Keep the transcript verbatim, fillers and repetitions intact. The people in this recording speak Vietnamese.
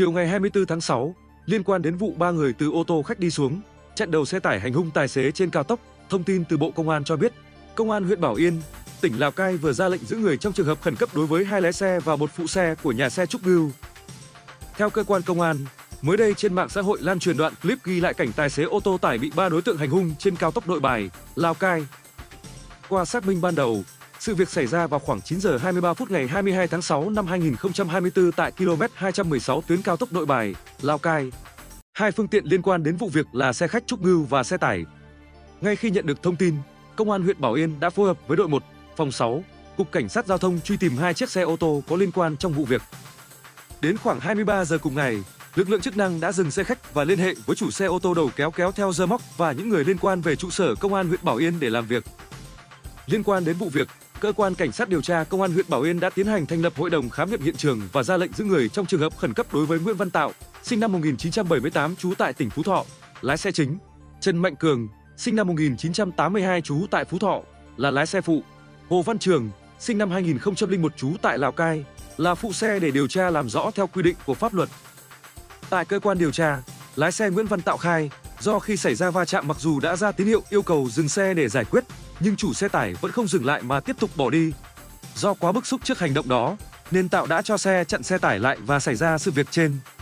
Chiều ngày hai mươi tư tháng sáu, liên quan đến vụ ba người từ ô tô khách đi xuống, chặn đầu xe tải hành hung tài xế trên cao tốc, thông tin từ Bộ Công an cho biết, Công an huyện Bảo Yên, tỉnh Lào Cai vừa ra lệnh giữ người trong trường hợp khẩn cấp đối với hai lái xe và một phụ xe của nhà xe Trúc Ngưu. Theo cơ quan công an, mới đây trên mạng xã hội lan truyền đoạn clip ghi lại cảnh tài xế ô tô tải bị ba đối tượng hành hung trên cao tốc Nội Bài, Lào Cai. Qua xác minh ban đầu, sự việc xảy ra vào khoảng chín giờ hai mươi ba phút ngày hai mươi hai tháng sáu năm hai nghìn không trăm hai mươi tư tại ki lô mét hai trăm mười sáu tuyến cao tốc Nội Bài, Lào Cai. Hai phương tiện liên quan đến vụ việc là xe khách Trúc Ngưu và xe tải. Ngay khi nhận được thông tin, Công an huyện Bảo Yên đã phối hợp với đội một, phòng sáu, Cục Cảnh sát Giao thông truy tìm hai chiếc xe ô tô có liên quan trong vụ việc. Đến khoảng hai mươi ba giờ cùng ngày, lực lượng chức năng đã dừng xe khách và liên hệ với chủ xe ô tô đầu kéo kéo theo rơ móc và những người liên quan về trụ sở Công an huyện Bảo Yên để làm việc. Liên quan đến vụ việc, Cơ quan Cảnh sát điều tra Công an huyện Bảo Yên đã tiến hành thành lập hội đồng khám nghiệm hiện trường và ra lệnh giữ người trong trường hợp khẩn cấp đối với Nguyễn Văn Tạo, sinh năm một nghìn chín trăm bảy mươi tám trú tại tỉnh Phú Thọ, lái xe chính, Trần Mạnh Cường, sinh năm một nghìn chín trăm tám mươi hai trú tại Phú Thọ, là lái xe phụ, Hồ Văn Trường, sinh năm hai nghìn không trăm lẻ một trú tại Lào Cai, là phụ xe để điều tra làm rõ theo quy định của pháp luật. Tại cơ quan điều tra, lái xe Nguyễn Văn Tạo khai, do khi xảy ra va chạm mặc dù đã ra tín hiệu yêu cầu dừng xe để giải quyết, nhưng chủ xe tải vẫn không dừng lại mà tiếp tục bỏ đi. Do quá bức xúc trước hành động đó, nên Tạo đã cho xe chặn xe tải lại và xảy ra sự việc trên.